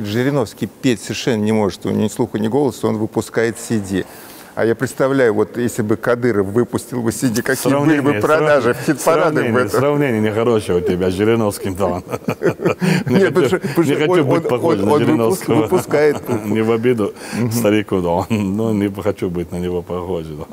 Жириновский петь совершенно не может, у него ни слуха, ни голоса, он выпускает CD. А я представляю, вот если бы Кадыров выпустил бы CD, какие были бы продажи в хит-парадах в этом. Сравнение нехорошее у тебя с Жириновским, да. Не хочу быть похожим на Жириновского. Не в обиду старику, да. Но не хочу быть на него похожим.